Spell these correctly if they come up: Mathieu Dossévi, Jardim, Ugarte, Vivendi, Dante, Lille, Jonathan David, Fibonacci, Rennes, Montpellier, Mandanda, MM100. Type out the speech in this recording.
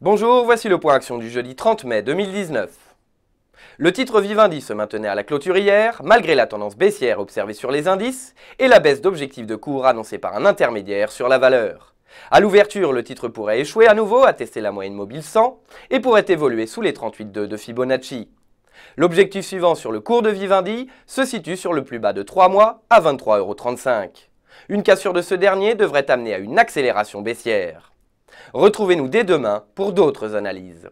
Bonjour, voici le point action du jeudi 30 mai 2019. Le titre Vivendi se maintenait à la clôture hier, malgré la tendance baissière observée sur les indices et la baisse d'objectif de cours annoncée par un intermédiaire sur la valeur. A l'ouverture, le titre pourrait échouer à nouveau à tester la moyenne mobile 100 et pourrait évoluer sous les 38,2 de Fibonacci. L'objectif suivant sur le cours de Vivendi se situe sur le plus bas de 3 mois à 23,35 €. Une cassure de ce dernier devrait amener à une accélération baissière. Retrouvez-nous dès demain pour d'autres analyses.